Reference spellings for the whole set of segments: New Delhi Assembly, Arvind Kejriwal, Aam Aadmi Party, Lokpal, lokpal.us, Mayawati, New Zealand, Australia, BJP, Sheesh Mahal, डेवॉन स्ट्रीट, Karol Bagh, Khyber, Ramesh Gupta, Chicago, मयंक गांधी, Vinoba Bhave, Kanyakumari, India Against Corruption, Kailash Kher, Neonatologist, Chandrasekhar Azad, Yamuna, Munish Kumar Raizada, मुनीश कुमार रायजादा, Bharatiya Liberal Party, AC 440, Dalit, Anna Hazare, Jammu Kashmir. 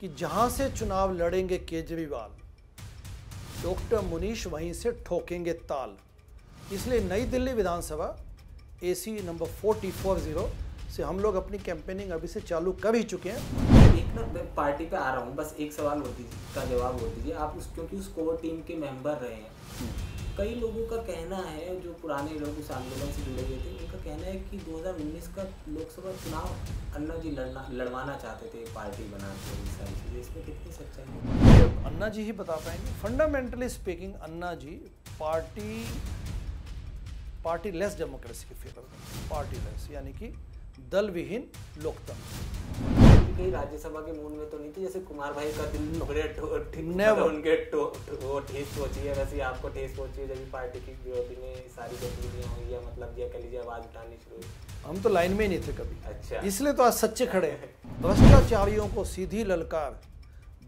कि जहां से चुनाव लड़ेंगे केजरीवाल, डॉक्टर मुनीश वहीं से ठोकेंगे ताल। इसलिए नई दिल्ली विधानसभा AC नंबर 4040 से हम लोग अपनी कैंपेनिंग अभी से चालू कर ही चुके हैं। एक मिनट, मैं पार्टी पे आ रहा हूँ, बस एक सवाल का जवाब हो दीजिए आप, क्योंकि उस कोर टीम के मेंबर रहे हैं। कई लोगों का कहना है, जो पुराने लोग उस आंदोलन से जुड़े हुए थे, उनका कहना है कि 2019 का लोकसभा चुनाव अन्ना जी लड़वाना चाहते थे, पार्टी बनाते सारी चीज़ें। इसमें कितनी सच्चाई है अन्ना जी ही बता पाएंगे। Fundamentally speaking Anna ji party less democracy के फेवर में, पार्टी लेस यानी कि दल विहीन लोकतंत्र। कहीं राज्यसभा के मूड में तो नहीं थी, जैसे कुमार भाई का दिल उनके ठेस पहुंची है, वैसे आपको ठेस पहुंची है जब पार्टी की विरोधी ने सारी गतिविधियां हुई या मतलब ये कह लीजिए आवाज उठानी शुरू हुई। हम तो लाइन में ही नहीं थे कभी। अच्छा, इसलिए तो आज सच्चे खड़े हैं। भ्रष्टाचारियों को सीधी ललकार,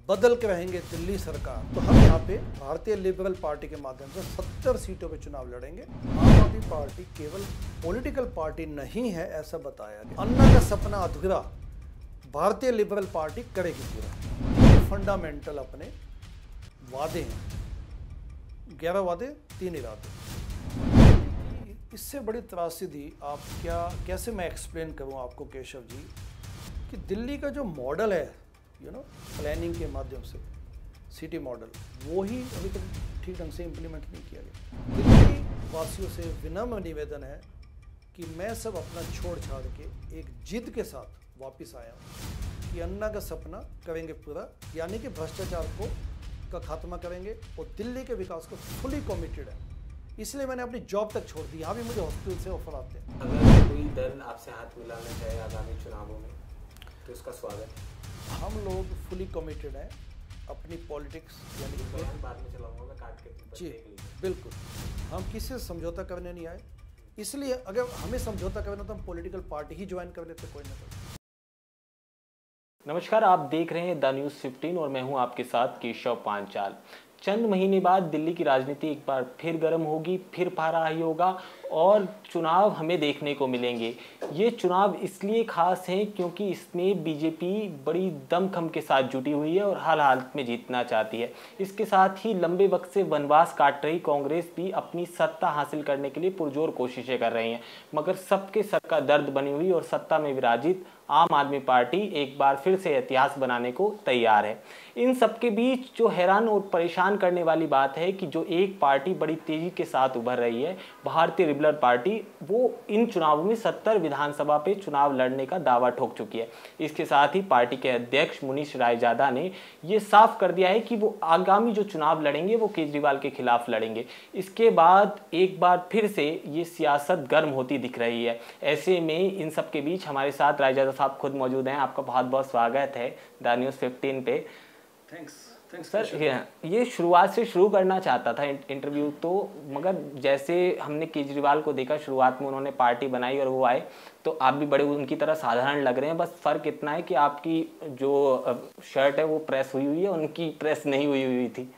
बदल के रहेंगे दिल्ली सरकार। तो हम यहाँ पे भारतीय लिबरल पार्टी के माध्यम से 70 सीटों पे चुनाव लड़ेंगे। आम आदमी पार्टी केवल पॉलिटिकल पार्टी नहीं है, ऐसा बताया गया। अन्ना का सपना अधूरा, भारतीय लिबरल पार्टी करेगी पूरा। फंडामेंटल अपने वादे हैं, 11 वादे 3 इरादे। इससे बड़ी त्रासदी आप कैसे मैं एक्सप्लेन करूँ आपको केशव जी, कि दिल्ली का जो मॉडल है प्लानिंग के माध्यम से सिटी मॉडल, वो ही अभी तक ठीक ढंग से इम्प्लीमेंट नहीं किया गया। दिल्ली वासियों से विनम्र निवेदन है कि मैं सब अपना छोड़ छाड़ के एक जिद के साथ वापस आया हूँ कि अन्ना का सपना करेंगे पूरा, यानी कि भ्रष्टाचार का खात्मा करेंगे और दिल्ली के विकास को फुली कमिटेड है। इसलिए मैंने अपनी जॉब तक छोड़ दी। यहाँ भी मुझे हॉस्पिटल से ऑफर आते हैं। अगर कोई दल आपसे हाथ मिलाना चाहे आगामी चुनावों में तो उसका स्वागत है। हम लोग फुली कमिटेड हैं अपनी पॉलिटिक्स, यानी बाद में चलाऊंगा मैं काट के जी, बिल्कुल। हम किसी से समझौता करने नहीं आए, इसलिए अगर हमें समझौता करना तो हम पॉलिटिकल पार्टी ही ज्वाइन कर लेते, कोई ना कोई। नमस्कार, आप देख रहे हैं द न्यूज़ 15 और मैं हूं आपके साथ केशव पांचाल। चंद महीने बाद दिल्ली की राजनीति एक बार फिर गर्म होगी, फिर भाराही होगा और चुनाव हमें देखने को मिलेंगे। ये चुनाव इसलिए खास हैं क्योंकि इसमें बीजेपी बड़ी दमखम के साथ जुटी हुई है और हर हालत में जीतना चाहती है। इसके साथ ही लंबे वक्त से वनवास काट रही कांग्रेस भी अपनी सत्ता हासिल करने के लिए पुरजोर कोशिशें कर रही हैं, मगर सबके सर का दर्द बनी हुई और सत्ता में विराजित आम आदमी पार्टी एक बार फिर से इतिहास बनाने को तैयार है। इन सब के बीच जो हैरान और परेशान करने वाली बात है कि जो एक पार्टी बड़ी तेज़ी के साथ उभर रही है, भारतीय लिबरल पार्टी, वो इन चुनावों में 70 विधानसभा पे चुनाव लड़ने का दावा ठोक चुकी है। इसके साथ ही पार्टी के अध्यक्ष मुनीश रायजादा ने ये साफ कर दिया है कि वो आगामी जो चुनाव लड़ेंगे वो केजरीवाल के खिलाफ लड़ेंगे। इसके बाद एक बार फिर से ये सियासत गर्म होती दिख रही है। ऐसे में इन सब के बीच हमारे साथ रायजादा आप खुद मौजूद हैं। आपका बहुत बहुत स्वागत है द न्यूज़ 15 पे। Thanks sir. ये शुरुआत से शुरू करना चाहता था इंटरव्यू तो, मगर जैसे हमने केजरीवाल को देखा, शुरुआत में उन्होंने पार्टी बनाई और वो आए, तो आप भी बड़े उनकी तरह साधारण लग रहे हैं। बस फ़र्क इतना है कि आपकी जो शर्ट है वो प्रेस हुई हुई है, उनकी प्रेस नहीं हुई हुई थी।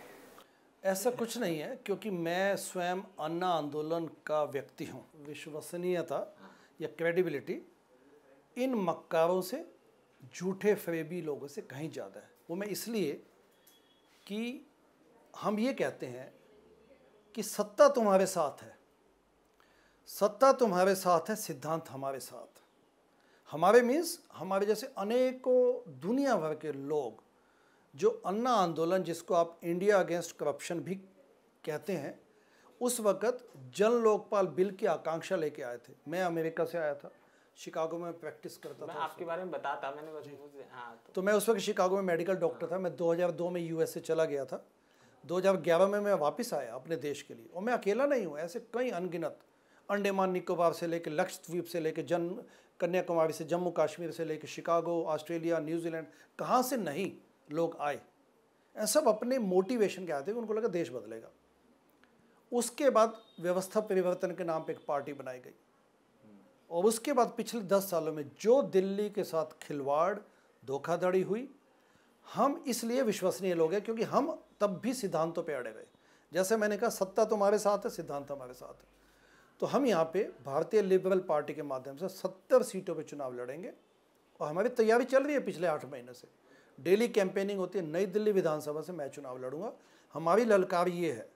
ऐसा कुछ नहीं है, क्योंकि मैं स्वयं अन्ना आंदोलन का व्यक्ति हूँ। विश्वसनीयता या क्रेडिबिलिटी इन मक्कारों से, झूठे फरेबी लोगों से कहीं ज़्यादा है। वो मैं इसलिए कि हम ये कहते हैं कि सत्ता तुम्हारे साथ है, सत्ता तुम्हारे साथ है, सिद्धांत हमारे साथ। हमारे मीन्स हमारे जैसे अनेकों दुनिया भर के लोग जो अन्ना आंदोलन, जिसको आप इंडिया अगेंस्ट करप्शन भी कहते हैं, उस वक़्त जन लोकपाल बिल की आकांक्षा लेके आए थे। मैं अमेरिका से आया था, शिकागो में प्रैक्टिस करता था। आपके बारे में बताता मैंने मुझे, हाँ, तो मैं उस वक्त शिकागो में मेडिकल डॉक्टर था। मैं 2002 में USA चला गया था, 2011 में मैं वापस आया अपने देश के लिए। और मैं अकेला नहीं हूँ, ऐसे कई अनगिनत, अंडमान निकोबार से लेकर लक्षद्वीप से लेकर कन्याकुमारी से जम्मू कश्मीर से लेकर शिकागो, ऑस्ट्रेलिया, न्यूजीलैंड, कहाँ से नहीं लोग आए। सब अपने मोटिवेशन के आए थे, उनको लगा देश बदलेगा। उसके बाद व्यवस्था परिवर्तन के नाम पर एक पार्टी बनाई गई और उसके बाद पिछले 10 सालों में जो दिल्ली के साथ खिलवाड़, धोखाधड़ी हुई, हम इसलिए विश्वसनीय लोग हैं क्योंकि हम तब भी सिद्धांतों पे अड़े रहे। जैसे मैंने कहा, सत्ता तुम्हारे साथ है, सिद्धांत हमारे साथ है। तो हम यहाँ पे भारतीय लिबरल पार्टी के माध्यम से 70 सीटों पे चुनाव लड़ेंगे और हमारी तैयारी चल रही है पिछले 8 महीने से। डेली कैंपेनिंग होती है, नई दिल्ली विधानसभा से मैं चुनाव लड़ूंगा, हमारी ललकार ये है।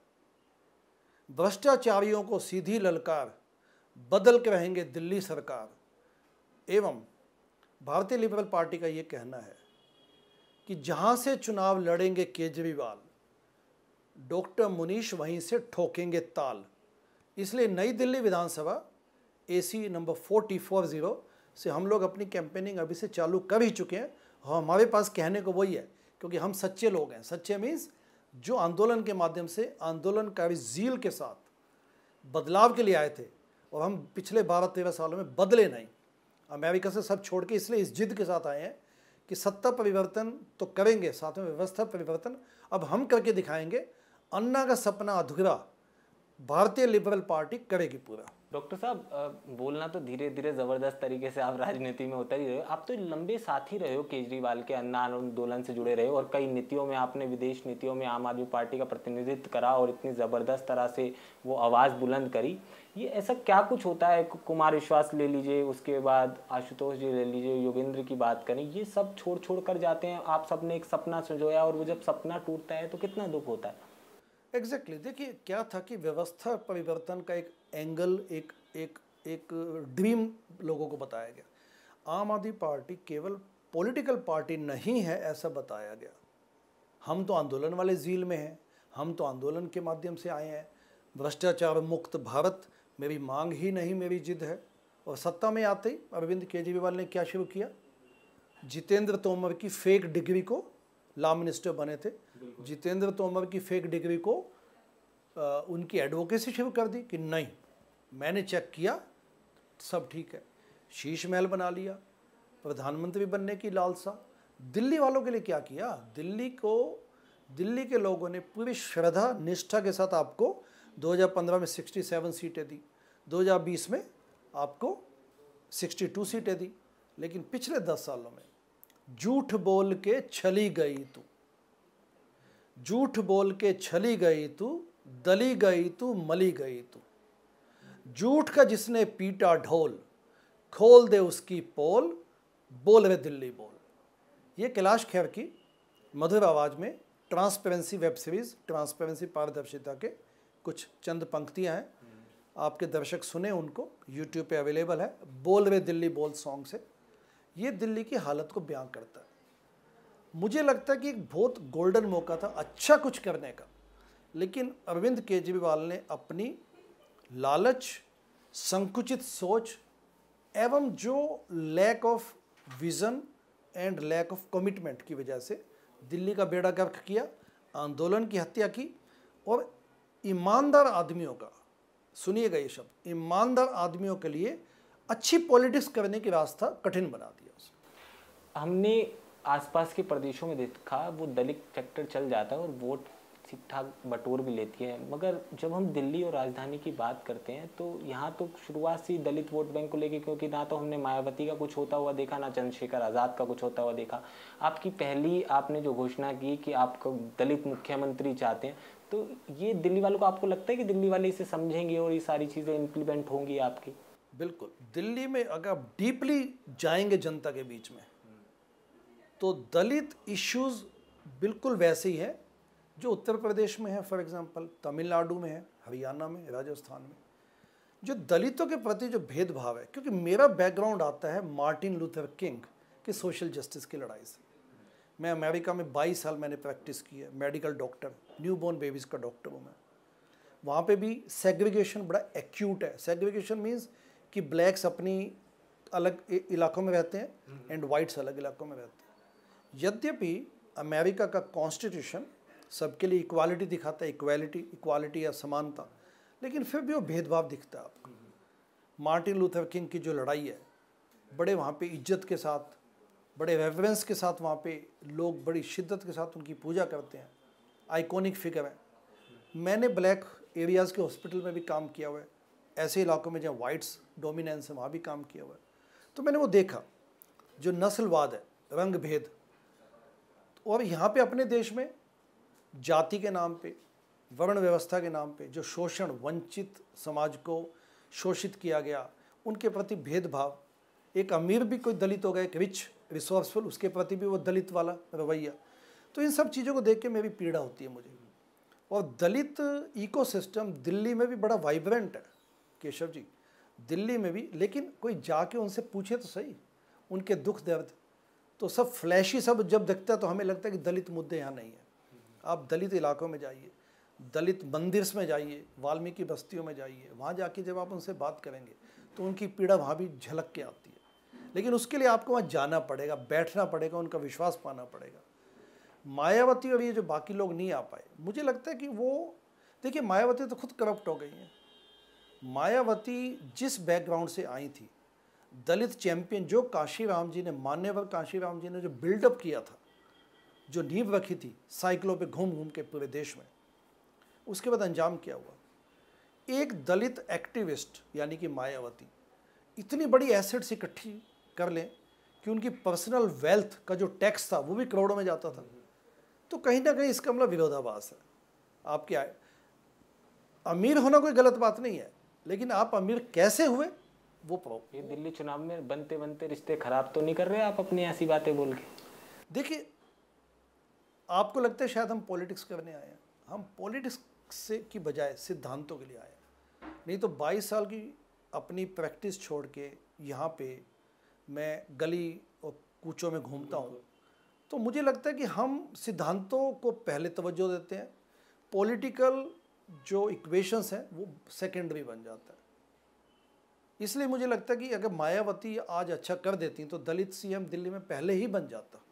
भ्रष्टाचारियों को सीधी ललकार, बदल के रहेंगे दिल्ली सरकार। एवं भारतीय लिबरल पार्टी का ये कहना है कि जहाँ से चुनाव लड़ेंगे केजरीवाल, डॉक्टर मुनीश वहीं से ठोकेंगे ताल। इसलिए नई दिल्ली विधानसभा एसी नंबर 440 से हम लोग अपनी कैंपेनिंग अभी से चालू कर ही चुके हैं। और हमारे पास कहने को वही है, क्योंकि हम सच्चे लोग हैं। सच्चे मीन्स जो आंदोलन के माध्यम से, आंदोलनकारी जील के साथ बदलाव के लिए आए थे, और हम पिछले 12-13 सालों में बदले नहीं, अमेरिका से सब छोड़ के। इसलिए इस जिद के साथ आए हैं कि सत्ता परिवर्तन तो करेंगे, साथ में व्यवस्था परिवर्तन अब हम करके दिखाएंगे। अन्ना का सपना अधूरा भारतीय लिबरल पार्टी करेगी पूरा। डॉक्टर साहब, बोलना तो धीरे धीरे ज़बरदस्त तरीके से आप राजनीति में उतर ही रहे हो। आप तो लंबे साथी रहे हो केजरीवाल के, अन्ना आंदोलन से जुड़े रहे हो, और कई नीतियों में, आपने विदेश नीतियों में आम आदमी पार्टी का प्रतिनिधित्व करा और इतनी ज़बरदस्त तरह से वो आवाज़ बुलंद करी। ये ऐसा क्या कुछ होता है, कुमार विश्वास ले लीजिए, उसके बाद आशुतोष जी ले लीजिए, योगेंद्र की बात करें, ये सब छोड़ छोड़ कर जाते हैं। आप सबने एक सपना संजोया और वो जब सपना टूटता है तो कितना दुख होता है। एग्जैक्टली देखिए क्या था कि व्यवस्था परिवर्तन का एक एंगल, एक एक एक ड्रीम लोगों को बताया गया। आम आदमी पार्टी केवल पॉलिटिकल पार्टी नहीं है ऐसा बताया गया। हम तो आंदोलन वाले झील में हैं, हम तो आंदोलन के माध्यम से आए हैं। भ्रष्टाचार मुक्त भारत मेरी मांग ही नहीं, मेरी जिद है। और सत्ता में आते ही अरविंद केजरीवाल ने क्या शुरू किया, जितेंद्र तोमर की फेक डिग्री को, लॉ मिनिस्टर बने थे जितेंद्र तोमर की फेक डिग्री को, उनकी एडवोकेसी शुरू कर दी कि नहीं मैंने चेक किया सब ठीक है। शीश महल बना लिया, प्रधानमंत्री बनने की लालसा। दिल्ली वालों के लिए क्या किया, दिल्ली के लोगों ने पूरी श्रद्धा निष्ठा के साथ आपको 2015 में 67 सीटें दी, 2020 में आपको 62 सीटें दी। लेकिन पिछले 10 सालों में झूठ बोल के छली गई तू, झूठ बोल के छली गई तू, दली गई तू, मली गई तू। झूठ का जिसने पीटा ढोल, खोल दे उसकी पोल, बोल रहे दिल्ली बोल। ये कैलाश खेर की मधुर आवाज़ में ट्रांसपेरेंसी वेब सीरीज़, ट्रांसपेरेंसी पारदर्शिता के कुछ चंद पंक्तियां हैं, आपके दर्शक सुने उनको, यूट्यूब पे अवेलेबल है। बोल रहे दिल्ली बोल सॉन्ग से ये दिल्ली की हालत को बयां करता है। मुझे लगता है कि एक बहुत गोल्डन मौका था अच्छा कुछ करने का, लेकिन अरविंद केजरीवाल ने अपनी लालच, संकुचित सोच एवं जो lack of vision and lack of commitment की वजह से दिल्ली का बेड़ा गर्क किया, आंदोलन की हत्या की। और ईमानदार आदमियों का, सुनिएगा ये शब्द, ईमानदार आदमियों के लिए अच्छी पॉलिटिक्स करने की रास्ता कठिन बना दिया उसने। हमने आसपास के प्रदेशों में देखा वो दलित फैक्टर चल जाता है और वोट ठीक ठाक बटोर भी लेती है, मगर जब हम दिल्ली और राजधानी की बात करते हैं तो यहाँ तो शुरुआत से दलित वोट बैंक को लेके, क्योंकि ना तो हमने मायावती का कुछ होता हुआ देखा, ना चंद्रशेखर आज़ाद का कुछ होता हुआ देखा। आपकी पहली, आपने जो घोषणा की कि आपको दलित मुख्यमंत्री चाहते हैं, तो ये दिल्ली वालों को, आपको लगता है कि दिल्ली वाले इसे समझेंगे और ये सारी चीज़ें इम्प्लीमेंट होंगी आपकी? बिल्कुल, दिल्ली में अगर आप डीपली जाएंगे जनता के बीच में तो दलित इश्यूज बिल्कुल वैसे ही है जो उत्तर प्रदेश में है, फॉर एग्जांपल तमिलनाडु में है, हरियाणा में, राजस्थान में। जो दलितों के प्रति जो भेदभाव है, क्योंकि मेरा बैकग्राउंड आता है मार्टिन लूथर किंग के सोशल जस्टिस की लड़ाई से। मैं अमेरिका में 22 साल मैंने प्रैक्टिस की है, मेडिकल डॉक्टर, न्यूबॉर्न बेबीज़ का डॉक्टर हूँ मैं। वहाँ पर भी सेग्रीगेशन बड़ा एक्यूट है। सेग्रीगेशन मीन्स कि ब्लैक्स अपनी अलग इलाकों में रहते हैं एंड वाइट्स अलग इलाकों में रहते हैं। यद्यपि अमेरिका का कॉन्स्टिट्यूशन सबके लिए इक्वालिटी दिखाता है, इक्वालिटी या समानता, लेकिन फिर भी वो भेदभाव दिखता है आपको। मार्टिन लूथर किंग की जो लड़ाई है, बड़े वहाँ पे इज्जत के साथ, बड़े रेफरेंस के साथ, वहाँ पे लोग बड़ी शिद्दत के साथ उनकी पूजा करते हैं, आइकॉनिक फिगर है। मैंने ब्लैक एरियाज़ के हॉस्पिटल में भी काम किया हुआ है, ऐसे इलाकों में जहाँ वाइट्स डोमिनेंस है वहाँ भी काम किया हुआ है। तो मैंने वो देखा जो नस्लवाद है, रंग भेद, और यहाँ पे अपने देश में जाति के नाम पे, वर्ण व्यवस्था के नाम पे जो शोषण, वंचित समाज को शोषित किया गया, उनके प्रति भेदभाव। एक अमीर भी कोई दलित होगा, एक रिच रिसोर्सफुल, उसके प्रति भी वो दलित वाला रवैया। तो इन सब चीज़ों को देख के मैं भी पीड़ा होती है मुझे। और दलित इकोसिस्टम दिल्ली में भी बड़ा वाइब्रेंट है केशव जी, दिल्ली में भी, लेकिन कोई जाके उनसे पूछे तो सही उनके दुख दर्द, तो सब फ्लैशी सब जब देखता है तो हमें लगता है कि दलित मुद्दे यहाँ नहीं हैं। आप दलित इलाकों में जाइए, दलित मंदिर्स में जाइए, वाल्मीकि बस्तियों में जाइए, वहाँ जाके जब आप उनसे बात करेंगे तो उनकी पीड़ा वहाँ भी झलक के आती है। लेकिन उसके लिए आपको वहाँ जाना पड़ेगा, बैठना पड़ेगा, उनका विश्वास पाना पड़ेगा। मायावती और ये जो बाकी लोग नहीं आ पाए, मुझे लगता है कि वो, देखिए मायावती तो खुद करप्ट हो गई हैं। मायावती जिस बैकग्राउंड से आई थी, दलित चैंपियन जो काशीराम जी ने, मान्यवर काशीराम जी ने जो बिल्डअप किया था, जो नींव रखी थी साइकिलों पे घूम घूम के पूरे देश में, उसके बाद अंजाम क्या हुआ? एक दलित एक्टिविस्ट यानी कि मायावती इतनी बड़ी एसेट्स इकट्ठी कर लें कि उनकी पर्सनल वेल्थ का जो टैक्स था वो भी करोड़ों में जाता था। तो कहीं ना कहीं इसका मतलब विरोधाभास है। आप क्या अमीर होना कोई गलत बात नहीं है, लेकिन आप अमीर कैसे हुए वो प्रॉब्लम। ये दिल्ली चुनाव में बनते बनते रिश्ते खराब तो नहीं कर रहे आप अपनी ऐसी बातें बोल के? देखिए आपको लगता है शायद हम पॉलिटिक्स करने आए हैं, हम पॉलिटिक्स से की बजाय सिद्धांतों के लिए आए हैं। नहीं तो 22 साल की अपनी प्रैक्टिस छोड़ के यहाँ पे मैं गली और कूचों में घूमता हूँ, तो मुझे लगता है कि हम सिद्धांतों को पहले तवज्जो देते हैं, पॉलिटिकल जो इक्वेशंस हैं वो सेकेंडरी बन जाता है। इसलिए मुझे लगता है कि अगर मायावती आज अच्छा कर देती तो दलित सीएम दिल्ली में पहले ही बन जाता।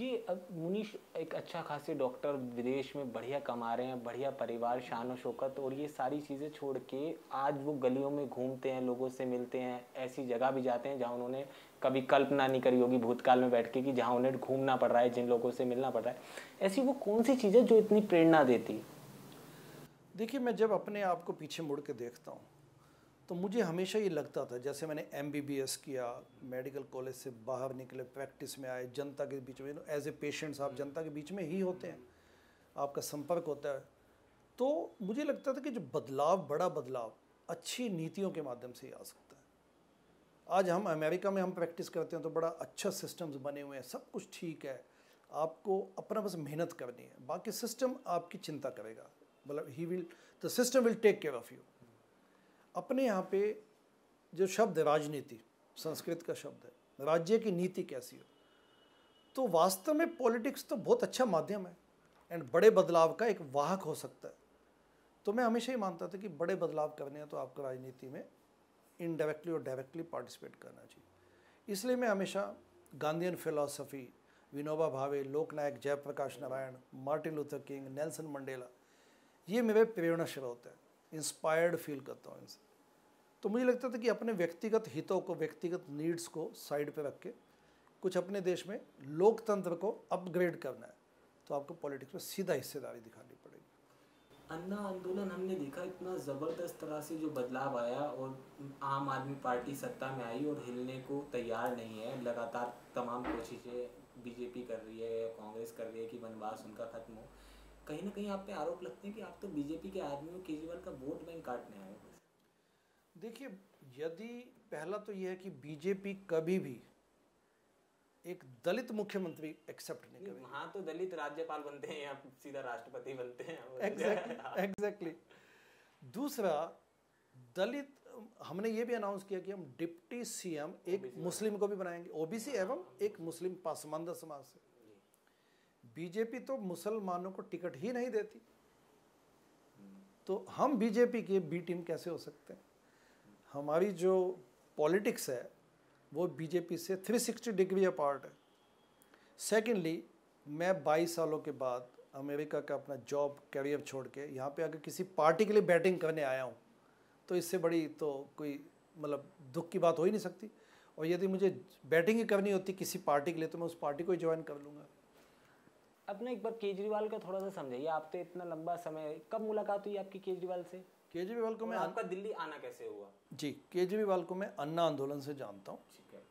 ये अब मुनीश एक अच्छा खासी डॉक्टर, विदेश में बढ़िया कमा रहे हैं, बढ़िया परिवार, शान और शौकत, और ये सारी चीज़ें छोड़ के आज वो गलियों में घूमते हैं, लोगों से मिलते हैं, ऐसी जगह भी जाते हैं जहाँ उन्होंने कभी कल्पना नहीं करी होगी भूतकाल में बैठ के कि जहाँ उन्हें घूमना पड़ रहा है, जिन लोगों से मिलना पड़ रहा है। ऐसी वो कौन सी चीज़ें जो इतनी प्रेरणा देती? देखिए मैं जब अपने आप को पीछे मुड़ के देखता हूँ तो मुझे हमेशा ये लगता था, जैसे मैंने MBBS किया, मेडिकल कॉलेज से बाहर निकले, प्रैक्टिस में आए, जनता के बीच में, एज ए पेशेंट्स आप जनता के बीच में ही होते हैं, आपका संपर्क होता है। तो मुझे लगता था कि जो बदलाव, बड़ा बदलाव अच्छी नीतियों के माध्यम से ही आ सकता है। आज हम अमेरिका में हम प्रैक्टिस करते हैं तो बड़ा अच्छा सिस्टम्स बने हुए हैं, सब कुछ ठीक है, आपको अपना बस मेहनत करनी है, बाकी सिस्टम आपकी चिंता करेगा, मतलब system will take care of you. अपने यहाँ पे जो शब्द है राजनीति, संस्कृत का शब्द है, राज्य की नीति कैसी हो, तो वास्तव में पॉलिटिक्स तो बहुत अच्छा माध्यम है एंड बड़े बदलाव का एक वाहक हो सकता है। तो मैं हमेशा ही मानता था कि बड़े बदलाव करने हैं तो आपको राजनीति में इनडायरेक्टली और डायरेक्टली पार्टिसिपेट करना चाहिए। इसलिए मैं हमेशा Gandhian philosophy, Vinoba Bhave, Loknayak Jayaprakash Narayan, Martin Luther King, Nelson Mandela, ये मेरे प्रेरणा स्रोत है, इंस्पायर्ड फील करता हूँ इनसे। तो मुझे लगता था कि अपने व्यक्तिगत हितों को, व्यक्तिगत नीड्स को साइड पे रख के कुछ अपने देश में लोकतंत्र को अपग्रेड करना है तो आपको पॉलिटिक्स में सीधा हिस्सेदारी दिखानी पड़ेगी। अन्ना आंदोलन हमने देखा इतना ज़बरदस्त तरह से जो बदलाव आया और आम आदमी पार्टी सत्ता में आई और हिलने को तैयार नहीं है। लगातार तमाम कोशिशें बीजेपी कर रही है, कांग्रेस कर रही है कि वनवास उनका खत्म हो। कहीं ना कहीं आप पे आरोप लगते हैं कि आप तो बीजेपी के आदमी हो, केजरीवाल का वोट बैंक काटने आए हो। देखिए यदि पहला तो यह है कि बीजेपी कभी भी एक दलित मुख्यमंत्री एक्सेप्ट नहीं करेगी। हाँ तो दलित राज्यपाल बनते हैं या सीधा राष्ट्रपति बनते हैं। एग्जैक्टली। दूसरा दलित, हमने ये भी अनाउंस किया कि हम डिप्टी सीएम एक मुस्लिम को भी बनाएंगे, ओबीसी एवं एक मुस्लिम पासमानदा समाज से। बीजेपी तो मुसलमानों को टिकट ही नहीं देती, तो हम बीजेपी के बी टीम कैसे हो सकते हैं? हमारी जो पॉलिटिक्स है वो बीजेपी से 360 डिग्री अपार्ट है। सेकेंडली मैं 22 सालों के बाद अमेरिका का अपना जॉब करियर छोड़ के यहाँ पे आकर किसी पार्टी के लिए बैटिंग करने आया हूँ, तो इससे बड़ी तो कोई मतलब दुख की बात हो ही नहीं सकती। और यदि मुझे बैटिंग ही करनी होती किसी पार्टी के लिए तो मैं उस पार्टी को ही ज्वाइन कर लूँगा। अपने एक बार केजरीवाल का थोड़ा सा समझाइए, आप तो इतना लंबा समय, कब मुलाकात हुई आपकी केजरीवाल से? केजरीवाल को मैं, आपका दिल्ली आना कैसे हुआ? जी केजरीवाल को मैं अन्ना आंदोलन से जानता हूँ। ठीक है।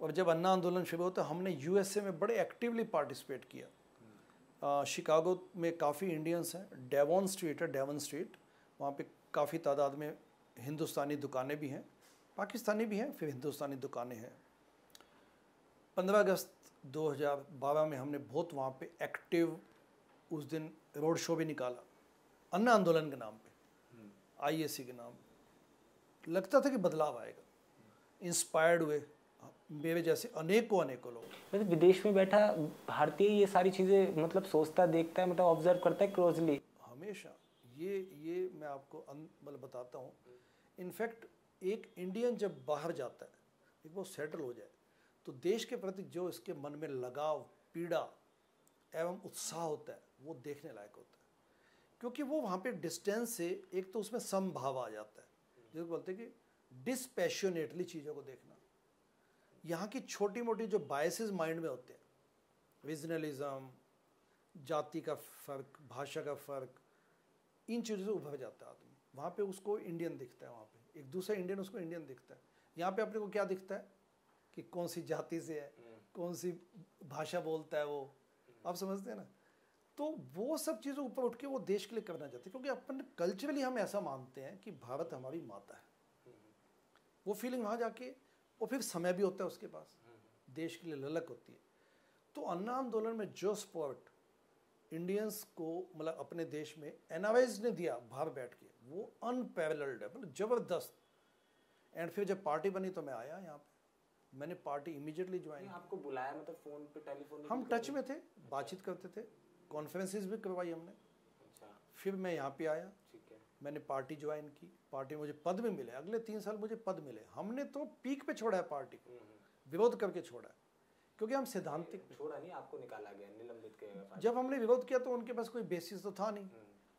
और जब अन्ना आंदोलन शुरू हुआ तो हमने USA में बड़े एक्टिवली पार्टिसिपेट किया। शिकागो में काफ़ी इंडियंस हैं, डेवॉन स्ट्रीट है, डेवन स्ट्रीट, वहाँ पे काफ़ी तादाद में हिंदुस्तानी दुकानें भी हैं, पाकिस्तानी भी हैं, फिर हिंदुस्तानी दुकानें हैं, 15 अगस्त 2012 में हमने बहुत वहाँ पे एक्टिव उस दिन रोड शो भी निकाला अन्ना आंदोलन के नाम पे, आईएसी के नाम पे। लगता था कि बदलाव आएगा, इंस्पायर्ड हुए मेरे जैसे अनेकों अनेकों लोग। मतलब विदेश में बैठा भारतीय ये सारी चीज़ें मतलब सोचता, देखता है, मतलब ऑब्जर्व करता है क्लोजली हमेशा। ये मैं आपको मतलब बताता हूँ। इनफैक्ट एक इंडियन जब बाहर जाता है, एक वो सेटल हो जाए, तो देश के प्रति जो इसके मन में लगाव, पीड़ा एवं उत्साह होता है वो देखने लायक होता है, क्योंकि वो वहाँ पे डिस्टेंस से एक तो उसमें समभाव आ जाता है, जिसको बोलते हैं कि डिस्पैशनेटली चीज़ों को देखना। यहाँ की छोटी मोटी जो बायसेस माइंड में होते हैं, रीजनलिज्म, जाति का फ़र्क, भाषा का फ़र्क, इन चीज़ों से उभर जाता है आदमी। वहाँ पे उसको इंडियन दिखता है, वहाँ पे एक दूसरा इंडियन उसको इंडियन दिखता है। यहाँ पे अपने को क्या दिखता है कि कौन सी जाति से है, कौन सी भाषा बोलता है वो, आप समझते हैं ना। तो वो सब चीज़ें ऊपर उठ के वो देश के लिए करना चाहते हैं, क्योंकि अपन कल्चरली हम ऐसा मानते हैं कि भारत हमारी माता है। वो फीलिंग वहाँ जाके, और फिर समय भी होता है उसके पास, देश के लिए ललक होती है। तो अन्ना आंदोलन में जो सपोर्ट इंडियंस को मतलब अपने देश में एनावाइज ने दिया बाहर बैठ के, वो अनपैरेलल्ड है, मतलब ज़बरदस्त। एंड फिर जब पार्टी बनी तो मैं आया यहाँ पे, मैंने पार्टी इमीडिएटली ज्वाइन। आपको बुलाया मतलब फ़ोन पे, टेलीफोन हम टच में थे, बातचीत करते थे, कॉन्फ्रेंसेस भी करवाई हमने। फिर मैं यहाँ पे आया, मैंने पार्टी ज्वाइन की, पार्टी में मुझे पद भी मिले, अगले 3 साल मुझे पद मिले। हमने तो पीक पे छोड़ा है पार्टी को, विरोध करके छोड़ा है, क्योंकि हम सिद्धांतिक। छोड़ा नहीं, आपको निकाला गया, निलंबित किया। जब हमने विरोध किया तो उनके पास कोई बेसिस तो था नहीं।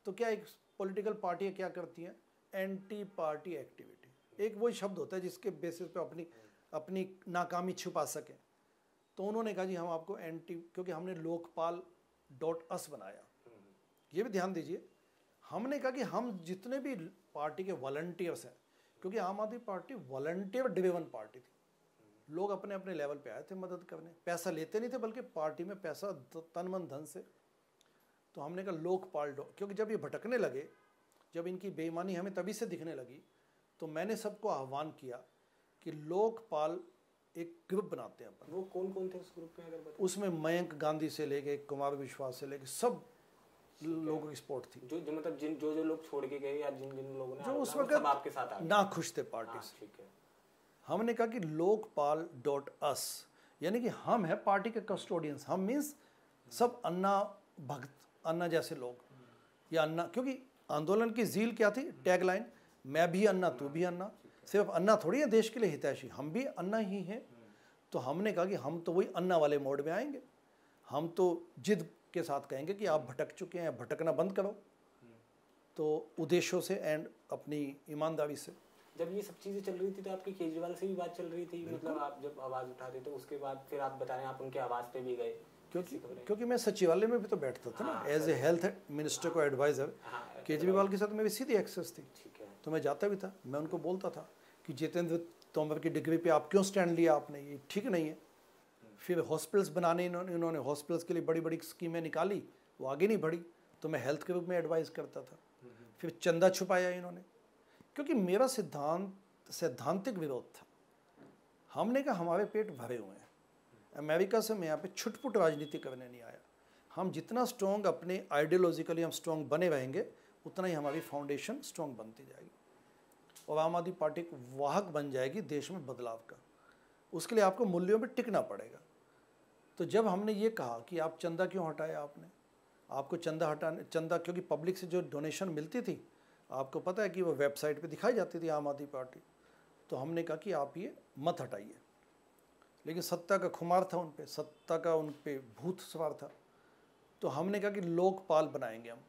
तो क्या एक पॉलिटिकल पार्टी क्या करती है, एंटी पार्टी एक्टिविटी, एक वही शब्द होता है जिसके बेसिस पे अपनी नाकामी छुपा सके। तो उन्होंने कहा जी हम आपको एंटी, क्योंकि हमने lokpal.us बनाया। ये भी ध्यान दीजिए, हमने कहा कि हम जितने भी पार्टी के वॉलंटियर्स हैं, क्योंकि आम आदमी पार्टी वॉलंटियर ड्रिवन पार्टी थी, लोग अपने अपने लेवल पे आए थे मदद करने, पैसा लेते नहीं थे बल्कि पार्टी में पैसा तन मन धन से। तो हमने कहा लोकपाल, क्योंकि जब ये भटकने लगे, जब इनकी बेईमानी हमें तभी से दिखने लगी, तो मैंने सबको आह्वान किया कि लोकपाल एक ग्रुप बनाते हैं अपन। वो कौन कौन थे उस ग्रुप में अगर बताएं? उसमें मयंक गांधी से लेके कुमार विश्वास से लेके सब लोगों की सपोर्ट थी। जो मतलब जिन जो जो लोग छोड़ के गए या जिन जिन लोगों ने जो उस वक्त आपके साथ आए ना खुश थे पार्टी से, ठीक है। हमने कहा कि lokpal.us, यानी कि हम है पार्टी के कस्टोडियंस। हम मीन्स सब अन्ना भक्त, अन्ना जैसे लोग, या अन्ना, क्योंकि आंदोलन की झील क्या थी, टैगलाइन, मैं भी अन्ना तू भी अन्ना। सिर्फ अन्ना थोड़ी है देश के लिए हितैषी, हम भी अन्ना ही हैं। तो हमने कहा कि हम तो वही अन्ना वाले मोड में आएंगे, हम तो जिद के साथ कहेंगे कि आप भटक चुके हैं, भटकना बंद करो, तो उद्देश्यों से एंड अपनी ईमानदारी से। जब ये सब चीज़ें चल रही थी तो आपकी केजरीवाल से भी बात चल रही थी, मतलब आप जब आवाज़ उठाते तो उसके बाद फिर आप बता रहे हैं आप उनके आवाज़ पे भी गए, क्योंकि मैं सचिवालय में भी तो बैठता था ना, एज ए हेल्थ मिनिस्टर को एडवाइज़र। केजरीवाल के साथ मेरी सीधी एक्सेस थी, तो मैं जाता भी था, मैं उनको बोलता था कि जितेंद्र तोमर की डिग्री पर आप क्यों स्टैंड लिया आपने, ये ठीक नहीं है। फिर हॉस्पिटल्स बनाने, इन्होंने हॉस्पिटल्स के लिए बड़ी बड़ी स्कीमें निकाली, वो आगे नहीं बढ़ी, तो मैं हेल्थ के रूप में एडवाइस करता था। फिर चंदा छुपाया इन्होंने, क्योंकि मेरा सैद्धांतिक विरोध था। हमने कहा हमारे पेट भरे हुए हैं, अमेरिका से मैं यहाँ पे छुटपुट राजनीति करने नहीं आया। हम जितना स्ट्रॉन्ग अपने आइडियोलॉजिकली हम स्ट्रॉन्ग बने रहेंगे, उतना ही हमारी फाउंडेशन स्ट्रॉन्ग बनती जाएगी और आम आदमी पार्टी एक वाहक बन जाएगी देश में बदलाव का। उसके लिए आपको मूल्यों में टिकना पड़ेगा। तो जब हमने ये कहा कि आप चंदा क्यों हटाया आपने, आपको चंदा हटाने, चंदा क्योंकि पब्लिक से जो डोनेशन मिलती थी आपको पता है कि वो वेबसाइट पे दिखाई जाती थी आम आदमी पार्टी, तो हमने कहा कि आप ये मत हटाइए। लेकिन सत्ता का खुमार था उन पर, सत्ता का उन पर भूत सवार था। तो हमने कहा कि लोकपाल बनाएंगे, हम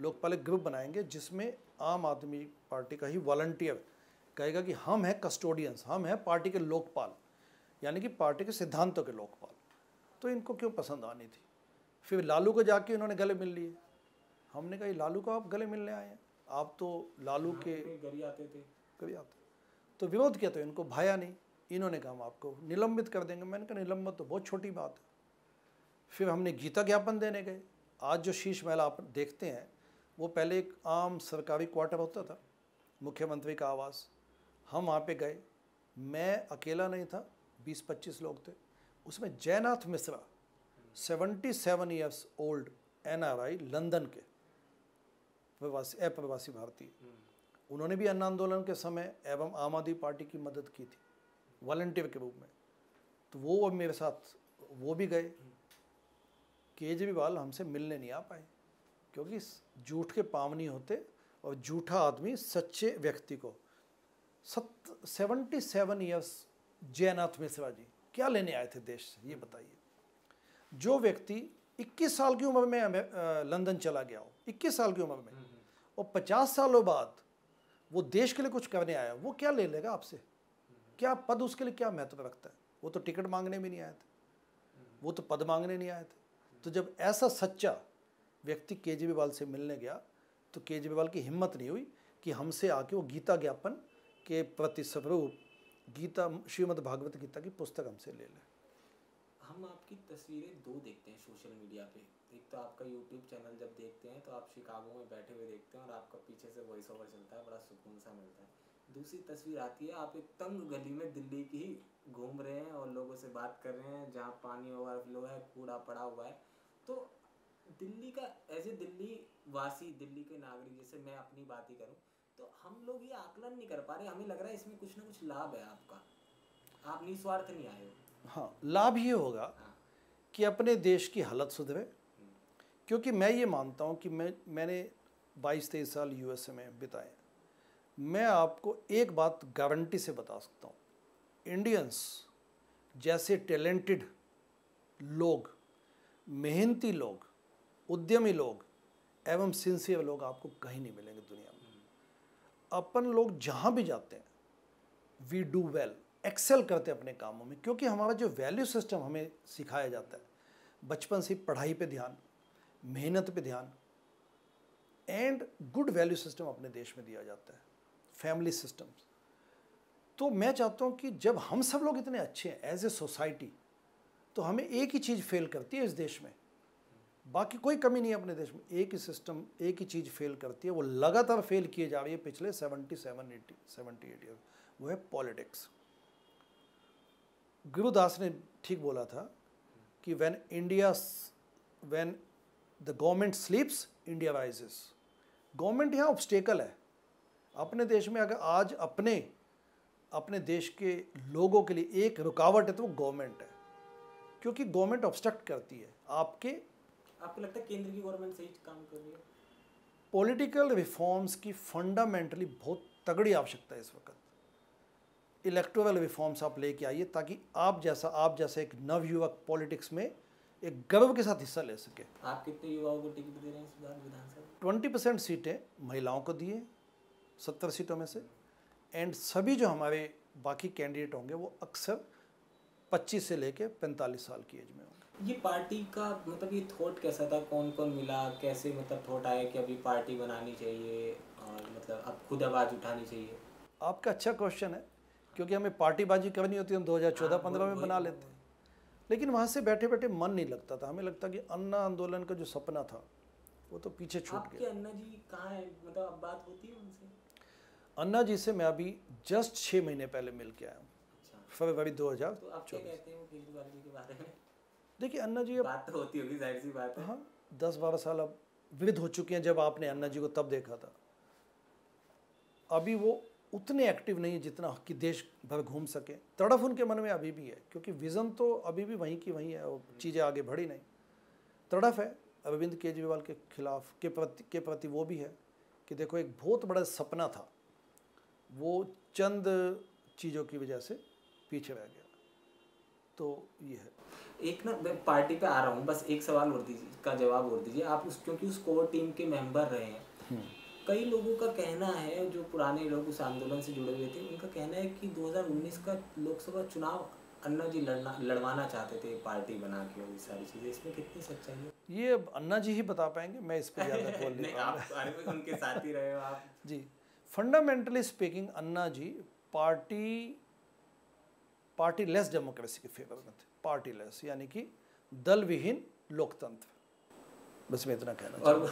लोकपाल एक ग्रुप बनाएंगे जिसमें आम आदमी पार्टी का ही वॉलंटियर कहेगा कि हम हैं कस्टोडियंस, हम हैं पार्टी के लोकपाल, यानी कि पार्टी के सिद्धांतों के लोकपाल। तो इनको क्यों पसंद आनी थी। फिर लालू को जाके इन्होंने गले मिल लिए। हमने कहा लालू को आप गले मिलने आए हैं, आप तो लालू के गरी आते थे, कभी आते। तो विरोध किया तो इनको भाया नहीं, इन्होंने कहा हम आपको निलंबित कर देंगे। मैंने कहा निलंबन तो बहुत छोटी बात है। फिर हमने गीता ज्ञापन देने गए। आज जो शीश महल आप देखते हैं वो पहले एक आम सरकारी क्वार्टर होता था, मुख्यमंत्री का आवास। हम वहाँ पर गए, मैं अकेला नहीं था, 20-25 लोग थे। उसमें Jaynath Mishra 77 years old NRI London के अप्रवासी भारतीय, उन्होंने भी अन्ना आंदोलन के समय एवं आम आदमी पार्टी की मदद की थी वॉलंटियर के रूप में, तो वो मेरे साथ वो भी गए। केजरीवाल हमसे मिलने नहीं आ पाए क्योंकि झूठ के पावनी होते और झूठा आदमी सच्चे व्यक्ति को 77 ईयर्स जयनाथ मिश्रा जी क्या लेने आए थे देश से, ये बताइए। जो व्यक्ति 21 साल की उम्र में लंदन चला गया हो, 21 साल की उम्र में, और 50 सालों बाद वो देश के लिए कुछ करने आया, वो क्या ले लेगा आपसे? क्या पद उसके लिए क्या महत्व रखता है? वो तो टिकट मांगने भी नहीं आए थे, वो तो पद मांगने नहीं आए थे। तो जब ऐसा सच्चा व्यक्ति केजरीवाल से मिलने गया तो केजरीवाल की हिम्मत नहीं हुई कि हमसे आके वो गीता ज्ञापन के प्रतिस्वरूप गीता श्रीमद् भागवत गीता की पुस्तक हमसे ले लें। हम आपकी तस्वीरें दो देखते हैं सोशल मीडिया पे, एक तो आपका यूट्यूब चैनल जब देखते हैं तो आप शिकागो में बैठे हुए देखते हैं और आपका पीछे से वॉइस ओवर चलता है, बड़ा सुकून सा मिलता है। दूसरी तस्वीर आती है आप एक तंग गली में दिल्ली की ही घूम रहे हैं और लोगों से बात कर रहे हैं जहाँ पानी ओवरफ्लो है, कूड़ा पड़ा हुआ है। तो दिल्ली का ऐसे दिल्ली वासी, दिल्ली के नागरिक, जैसे मैं अपनी बात ही करूँ तो हम लोग ये आकलन नहीं कर पा रहे, हमें लग रहा है इसमें कुछ ना कुछ लाभ है आपका, आप निस्वार्थ नहीं आए हो। हाँ, लाभ ये होगा कि अपने देश की हालत सुधरे, क्योंकि मैं ये मानता हूँ कि मैंने 22-23 साल यूएसए में बिताए। मैं आपको एक बात गारंटी से बता सकता हूँ, इंडियंस जैसे टैलेंटेड लोग, मेहनती लोग, उद्यमी लोग एवं सिंसियर लोग आपको कहीं नहीं मिलेंगे दुनिया में। अपन लोग जहाँ भी जाते हैं वी डू वेल, एक्सेल करते अपने कामों में, क्योंकि हमारा जो वैल्यू सिस्टम हमें सिखाया जाता है बचपन से, पढ़ाई पे ध्यान, मेहनत पे ध्यान एंड गुड वैल्यू सिस्टम अपने देश में दिया जाता है, फैमिली सिस्टम। तो मैं चाहता हूँ कि जब हम सब लोग इतने अच्छे हैं एज ए सोसाइटी, तो हमें एक ही चीज़ फेल करती है इस देश में, बाकी कोई कमी नहीं है अपने देश में, एक ही सिस्टम, एक ही चीज़ फेल करती है, वो लगातार फेल किए जा रही है पिछले 78 ईयर, वो है पॉलिटिक्स। गुरुदास ने ठीक बोला था कि when the government sleeps India rises. Government यहाँ ऑब्स्टेकल है अपने देश में, अगर आज अपने देश के लोगों के लिए एक रुकावट है तो वो गवर्नमेंट है, क्योंकि गवर्नमेंट ऑब्स्ट्रक्ट करती है आपके। आपको लगता है केंद्र की गवर्नमेंट सही काम कर रही है? पॉलिटिकल रिफॉर्म्स की फंडामेंटली बहुत तगड़ी आवश्यकता है इस वक्त। इलेक्टोरल रिफॉर्म्स आप लेके आइए ताकि आप जैसा एक नवयुवक पॉलिटिक्स में एक गर्व के साथ हिस्सा ले सके। आप कितने युवाओं को टिकट दे रहे हैं इस बार विधानसभा? 20% सीटें महिलाओं को दिए 70 सीटों में से, एंड सभी जो हमारे बाकी कैंडिडेट होंगे वो अक्सर 25 से लेके 45 साल की एज में होंगे। ये पार्टी का मतलब ये थॉट कैसा था, कौन कौन मिला, कैसे मतलब थॉट आया कि अभी पार्टी बनानी चाहिए और मतलब अब खुद आवाज़ उठानी चाहिए? आपका अच्छा क्वेश्चन है, क्योंकि हमें पार्टीबाजी करनी होती है, हम 2014-15 में बना लेते हैं, लेकिन वहाँ से बैठे बैठे मन नहीं लगता था। हमें लगता कि अन्ना आंदोलन का जो सपना था वो तो पीछे छूट गया। अन्ना जी कहाँ है, मतलब अब बात होती है उनसे? अन्ना जी से मैं अभी जस्ट 6 महीने पहले मिल के आया हूँ। अच्छा। फरवरी 2024। देखिए अन्ना जी बात होती होगी, जाहिर सी बात है। हाँ, 10-12 साल अब वृद्ध हो चुके हैं, जब आपने अन्ना जी को तब देखा था। अभी वो उतने एक्टिव नहीं है जितना कि देश भर घूम सके, तड़फ उनके मन में अभी भी है, क्योंकि विज़न तो अभी भी वहीं की वहीं है, वो चीज़ें आगे बढ़ी नहीं, तड़फ है अरविंद केजरीवाल के खिलाफ के प्रति वो भी है कि देखो एक बहुत बड़ा सपना था वो चंद चीज़ों की वजह से पीछे रह गया। तो ये है। एक ना मैं पार्टी पे आ रहा हूँ, बस एक सवाल और दीजिए, इसका जवाब और दीजिए आप, क्योंकि उस कोर टीम के मेम्बर रहे हैं। कई लोगों का कहना है, जो पुराने लोग उस आंदोलन से जुड़े हुए थे, उनका कहना है कि 2019 का लोकसभा चुनाव अन्ना जी लड़वाना चाहते थे, पार्टी बना के, ये सारी चीज़ें। इसमें कितनी सच्चाई है ये अन्ना जी ही बता पाएंगे, मैं इस पे ज़्यादा बोल नहीं पाऊंगा। आप उनके साथ ही रहे हो आप जी। Fundamentally speaking Anna ji party less democracy के फेवर में थे, पार्टी लेस यानी कि दल विहीन लोकतंत्र, बस मैं इतना कहना चाहता हूँ।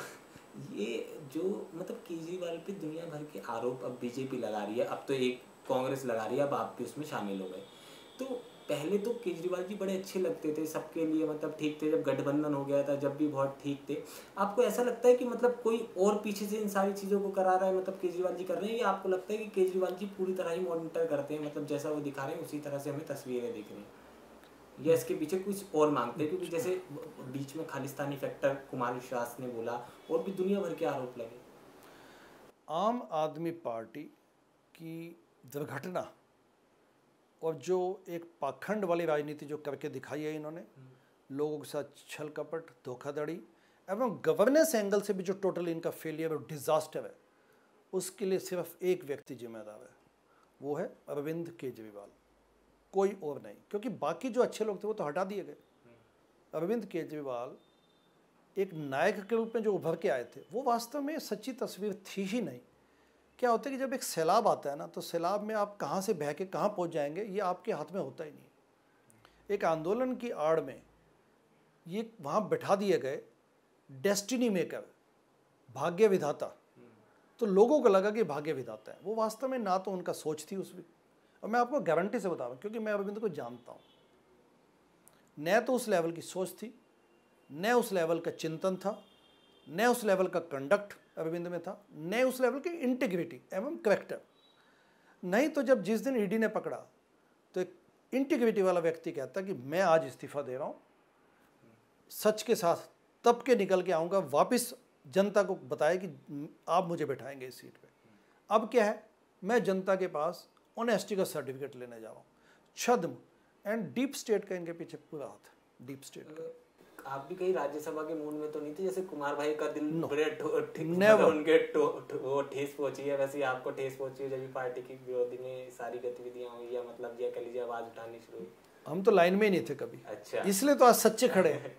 ये जो मतलब केजरीवाल पे दुनिया भर के आरोप अब बीजेपी लगा रही है, अब तो एक कांग्रेस लगा रही है, अब आप भी उसमें शामिल हो गए, तो पहले तो केजरीवाल जी बड़े अच्छे लगते थे सबके लिए, मतलब ठीक थे, जब गठबंधन हो गया था जब भी बहुत ठीक थे। आपको ऐसा लगता है कि मतलब कोई और पीछे से इन सारी चीज़ों को करा रहा है, मतलब केजरीवाल जी कर रहे हैं, या आपको लगता है कि केजरीवाल जी पूरी तरह ही मॉनिटर करते हैं, मतलब जैसा वो दिखा रहे हैं उसी तरह से हमें तस्वीरें दिख रही हैं, या इसके पीछे कुछ और मांगते हैं? क्योंकि जैसे बीच में खालिस्तानी फैक्टर कुमार विश्वास ने बोला और भी दुनिया भर के आरोप लगे। आम आदमी पार्टी की दुर्घटना और जो एक पाखंड वाली राजनीति जो करके दिखाई है इन्होंने, लोगों के साथ छल कपट, धोखाधड़ी एवं गवर्नेंस एंगल से भी जो टोटल इनका फेलियर और डिजास्टर है, उसके लिए सिर्फ एक व्यक्ति जिम्मेदार है, वो है अरविंद केजरीवाल, कोई और नहीं। क्योंकि बाकी जो अच्छे लोग थे वो तो हटा दिए गए। अरविंद केजरीवाल एक नायक के रूप में जो उभर के आए थे, वो वास्तव में सच्ची तस्वीर थी ही नहीं। क्या होता है कि जब एक सैलाब आता है ना, तो सैलाब में आप कहाँ से बह के कहाँ पहुँच जाएंगे ये आपके हाथ में होता ही नहीं। एक आंदोलन की आड़ में ये वहाँ बैठा दिए गए डेस्टिनी मेकर, भाग्य विधाता। तो लोगों को लगा कि भाग्य विधाता है, वो वास्तव में ना तो उनका सोच थी उसमें। और मैं आपको गारंटी से बता रहा हूँ क्योंकि मैं अरविंद को जानता हूँ, न तो उस लेवल की सोच थी, न उस लेवल का चिंतन था, न उस लेवल का कंडक्ट अरविंद में था, न उस लेवल की इंटीग्रिटी एवं करैक्टर। नहीं तो जब जिस दिन ईडी ने पकड़ा तो एक इंटीग्रिटी वाला व्यक्ति कहता कि मैं आज इस्तीफा दे रहा हूँ, सच के साथ तब के निकल के आऊँगा, वापस जनता को बताए कि आप मुझे बैठाएंगे इस सीट पे। अब क्या है, मैं जनता के पास ऑनेस्टी का सर्टिफिकेट लेने जा रहा हूँ। छद्म एंड डीप स्टेट का इनके पीछे पूरा हाथ है, डीप स्टेट का। आप भी कहीं राज्यसभा के मूड में तो नहीं थे? जैसे कुमार भाई का दिल उनके वो ठेस पहुंची है, वैसे आपको ठेस पहुंची है जब पार्टी की विरोधी में सारी गतिविधियां हुई, या मतलब ये कह लीजिए आवाज उठानी शुरू हुई? हम तो लाइन में ही नहीं थे कभी। अच्छा, इसलिए तो आज सच्चे खड़े हैं।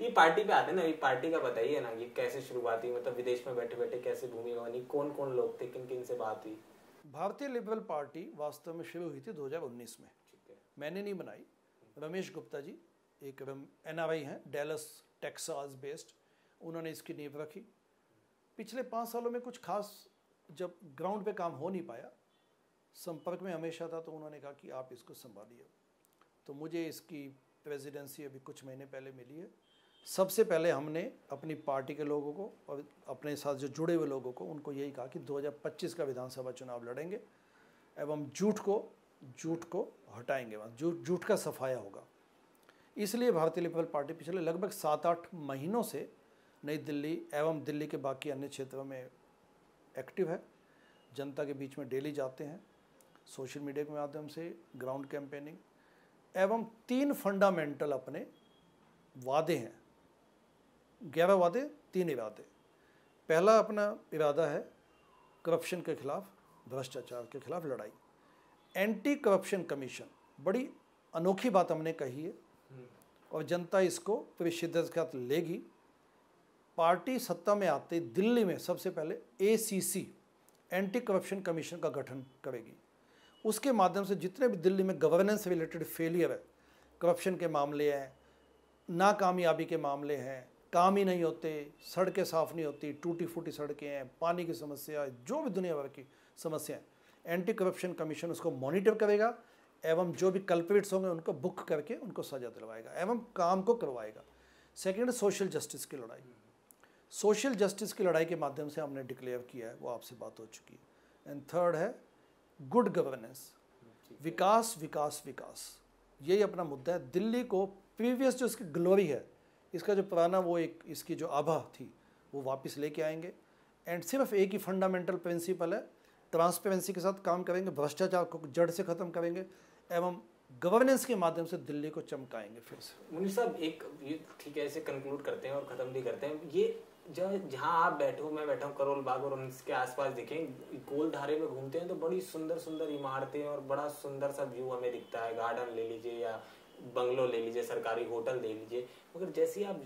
ये पार्टी पे आते ना, ये पार्टी का बताइए ना, ये कैसे शुरुआत हुई, मतलब विदेश में बैठे बैठे कैसे भूमिका बनी, कौन कौन लोग थे, किन किन से बात हुई? भारतीय लिबरल पार्टी वास्तव में शुरू हुई थी 2019 में, मैंने नहीं बनाई। रमेश गुप्ता जी एक NRI हैं, डेलस टेक्सास बेस्ड, उन्होंने इसकी नींव रखी। पिछले 5 सालों में कुछ खास जब ग्राउंड पे काम हो नहीं पाया, संपर्क में हमेशा था, तो उन्होंने कहा कि आप इसको संभालिए। तो मुझे इसकी प्रेसिडेंसी अभी कुछ महीने पहले मिली है। सबसे पहले हमने अपनी पार्टी के लोगों को और अपने साथ जो जुड़े हुए लोगों को, उनको यही कहा कि 2025 का विधानसभा चुनाव लड़ेंगे एवं झूठ को हटाएंगे, वहाँ झूठ का सफाया होगा। इसलिए भारतीय लिबरल पार्टी पिछले लगभग 7-8 महीनों से नई दिल्ली एवं दिल्ली के बाकी अन्य क्षेत्रों में एक्टिव है। जनता के बीच में डेली जाते हैं, सोशल मीडिया के माध्यम से ग्राउंड कैंपेनिंग, एवं 3 फंडामेंटल अपने वादे हैं, 11 वादे 3 इरादे। पहला अपना इरादा है करप्शन के खिलाफ, भ्रष्टाचार के खिलाफ लड़ाई। एंटी करप्शन कमीशन, बड़ी अनोखी बात हमने कही है और जनता इसको पूरी शिद्दत के साथ लेगी। पार्टी सत्ता में आते ही दिल्ली में सबसे पहले ACC एंटी करप्शन कमीशन का गठन करेगी। उसके माध्यम से जितने भी दिल्ली में गवर्नेंस रिलेटेड फेलियर है, करप्शन के मामले हैं, नाकामयाबी के मामले हैं, काम ही नहीं होते, सड़कें साफ़ नहीं होती, टूटी फूटी सड़कें हैं, पानी की समस्या, जो भी दुनिया भर की समस्याएँ, एंटी करप्शन कमीशन उसको मॉनिटर करेगा एवं जो भी कल्प्रिट्स होंगे उनको बुक करके उनको सजा दिलवाएगा एवं काम को करवाएगा। सेकंड, सोशल जस्टिस की लड़ाई। सोशल जस्टिस की लड़ाई के माध्यम से हमने डिक्लेयर किया है, वो आपसे बात हो चुकी है। एंड थर्ड है गुड गवर्नेंस, विकास विकास विकास, यही अपना मुद्दा है। दिल्ली को प्रीवियस जो इसकी ग्लोरी है, इसका जो पुराना वो एक इसकी जो आभा थी, वो वापस लेके आएंगे। एंड सिर्फ एक ही फंडामेंटल प्रिंसिपल है, ट्रांसपेरेंसी के साथ काम करेंगे, भ्रष्टाचार को जड़ से ख़त्म करेंगे एवं गवर्नेंस के माध्यम से दिल्ली को चमकाएंगे। फिर से मुनीष साहब, एक ये ठीक है, ऐसे कंक्लूड करते हैं और ख़त्म भी करते हैं। ये जहाँ आप बैठो, मैं बैठा हूँ, करोल बाग और उसके आसपास देखें, गोलधारे में घूमते हैं तो बड़ी सुंदर सुंदर इमारतें और बड़ा सुंदर सा व्यू हमें दिखता है। गार्डन ले लीजिए या बंगलो ले लीजिए, सरकारी होटल ले लीजिए, मगर जैसे ही आप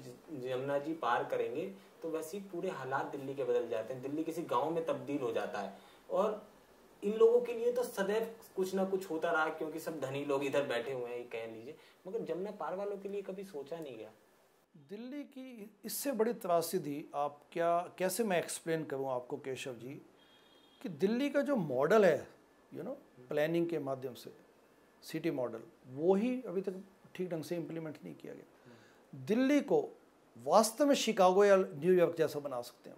यमुना जी पार करेंगे तो वैसे ही पूरे हालात दिल्ली के बदल जाते हैं, दिल्ली किसी गाँव में तब्दील हो जाता है। और इन लोगों के लिए तो सदैव कुछ ना कुछ होता रहा क्योंकि सब धनी लोग इधर बैठे हुए हैं, कह लीजिए, मगर जमुना पार वालों के लिए कभी सोचा नहीं गया। दिल्ली की इससे बड़ी त्रासदी आप क्या कैसे मैं एक्सप्लेन करूं आपको केशव जी, कि दिल्ली का जो मॉडल है, यू नो, प्लानिंग के माध्यम से सिटी मॉडल, वो ही अभी तक ठीक ढंग से इम्प्लीमेंट नहीं किया गया। दिल्ली को वास्तव में शिकागो या न्यूयॉर्क जैसा बना सकते हैं,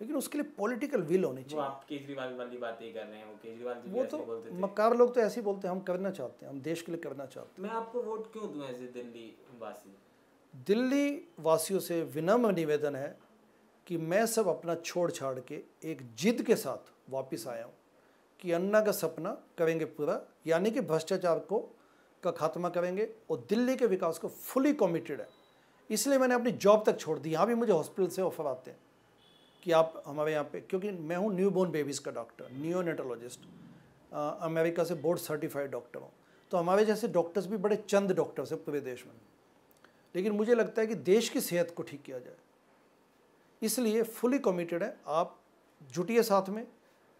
लेकिन उसके लिए पॉलिटिकल विल होनी चाहिए। आप केजरीवाल वाली बातें कर रहे हैं, वो केजरीवाल जी वो तो बोलते थे, मक्कार लोग तो ऐसे ही बोलते हैं, हम करना चाहते हैं, हम देश के लिए करना चाहते हैं। मैं आपको वोट क्यों दूं ऐसे दिल्ली वासी? दिल्ली वासियों से विनम्र निवेदन है कि मैं सब अपना छोड़ छाड़ के एक जिद के साथ वापस आया हूँ कि अन्ना का सपना करेंगे पूरा, यानी कि भ्रष्टाचार को का खात्मा करेंगे और दिल्ली के विकास को फुली कमिटेड है। इसलिए मैंने अपनी जॉब तक छोड़ दी। यहाँ भी मुझे हॉस्पिटल से ऑफर आते हैं कि आप हमारे यहाँ पे, क्योंकि मैं हूँ न्यूबॉर्न बेबीज़ का डॉक्टर, नियोनेटोलॉजिस्ट, अमेरिका से बोर्ड सर्टिफाइड डॉक्टर हूँ, तो हमारे जैसे डॉक्टर्स भी बड़े चंद डॉक्टर्स हैं पूरे देश में। लेकिन मुझे लगता है कि देश की सेहत को ठीक किया जाए, इसलिए फुली कमिटेड है। आप जुटिए साथ में,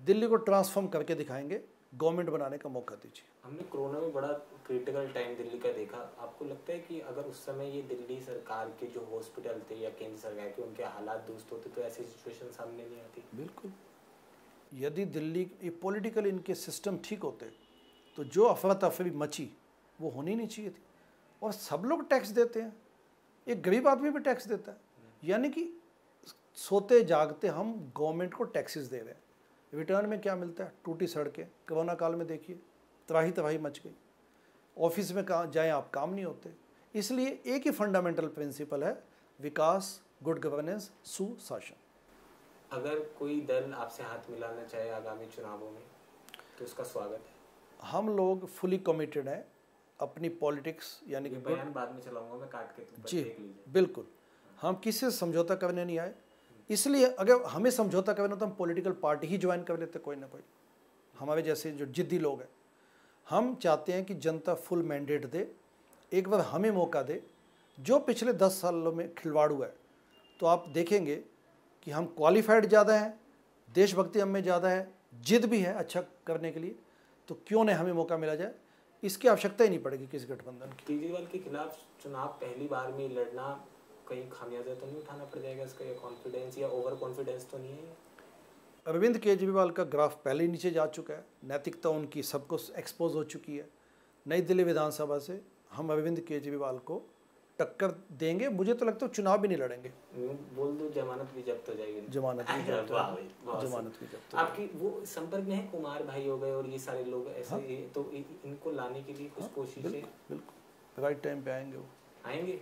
दिल्ली को ट्रांसफॉर्म करके दिखाएंगे, गवर्नमेंट बनाने का मौका दीजिए। हमने कोरोना में बड़ा क्रिटिकल टाइम दिल्ली का देखा, आपको लगता है कि अगर उस समय ये दिल्ली सरकार के जो हॉस्पिटल थे या केंद्र सरकार के उनके हालात दुरुस्त होते तो ऐसी सिचुएशन सामने नहीं आती? बिल्कुल, यदि दिल्ली पॉलिटिकल इनके सिस्टम ठीक होते तो जो अफरा तफरी मची वो होनी नहीं चाहिए थी। और सब लोग टैक्स देते हैं, एक गरीब आदमी भी टैक्स देता है, यानी कि सोते जागते हम गवर्नमेंट को टैक्सेस दे रहे हैं। रिटर्न में क्या मिलता है? टूटी सड़कें। कोरोना काल में देखिए तबाही तबाही मच गई, ऑफिस में जाएं आप, काम नहीं होते। इसलिए एक ही फंडामेंटल प्रिंसिपल है, विकास, गुड गवर्नेंस, सुशासन। अगर कोई दल आपसे हाथ मिलाना चाहे आगामी चुनावों में तो उसका स्वागत है। हम लोग फुली कमिटेड हैं अपनी पॉलिटिक्स, यानी कि बयान बाद में चलाऊंगा मैं काट के, तुम जी बिल्कुल, हम किसी से समझौता करने नहीं आए। इसलिए अगर हमें समझौता करना तो हम पॉलिटिकल पार्टी ही ज्वाइन कर लेते, कोई ना कोई। हमारे जैसे जो जिद्दी लोग हैं, हम चाहते हैं कि जनता फुल मैंडेट दे, एक बार हमें मौका दे। जो पिछले 10 सालों में खिलवाड़ हुआ है, तो आप देखेंगे कि हम क्वालिफाइड ज़्यादा हैं, देशभक्ति हमें ज़्यादा है, जिद भी है अच्छा करने के लिए, तो क्यों नहीं हमें मौका मिला जाए? इसकी आवश्यकता ही नहीं पड़ेगी किस गठबंधन की। केजरीवाल के खिलाफ चुनाव पहली बार में लड़ना, कहीं खामियाजा तो नहीं उठाना पड़ जाएगा इसका, या कॉन्फिडेंस या ओवर कॉन्फिडेंस तो नहीं है? अरविंद केजरीवाल का ग्राफ पहले ही नीचे जा चुका है, नैतिकता उनकी सबको एक्सपोज हो चुकी है। नई दिल्ली विधानसभा से हम अरविंद केजरीवाल को टक्कर देंगे, मुझे तो लगता है चुनाव भी नहीं लड़ेंगे। बोल दो जमानत भी जब्त हो जाएगी, जमानत भी जब्त हो जाएगी, जमानत भी जब्त। आपकी वो संपर्क में है, कुमार भाई हो गए और ये सारे लोग ऐसे, तो इनको लाने के लिए कुछ कोशिश है? बिल्कुल, राइट टाइम पे आएंगे, वो आएंगे।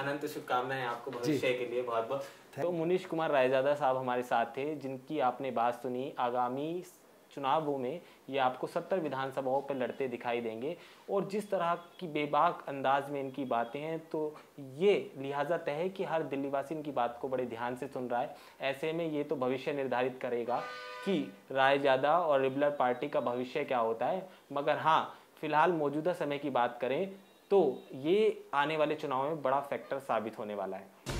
अनंत शुभकामनाएं आपको भविष्य के लिए, बहुत बहुत। तो मुनीश कुमार रायजादा साहब हमारे साथ थे, जिनकी आपने बात सुनी। आगामी चुनावों में ये आपको 70 विधानसभाओं पर लड़ते दिखाई देंगे, और जिस तरह की बेबाक अंदाज में इनकी बातें हैं, तो ये लिहाजा तय है कि हर दिल्लीवासी इनकी बात को बड़े ध्यान से सुन रहा है। ऐसे में ये तो भविष्य निर्धारित करेगा कि रायजादा और लिबरल पार्टी का भविष्य क्या होता है। मगर हाँ, फिलहाल मौजूदा समय की बात करें तो ये आने वाले चुनाव में बड़ा फैक्टर साबित होने वाला है।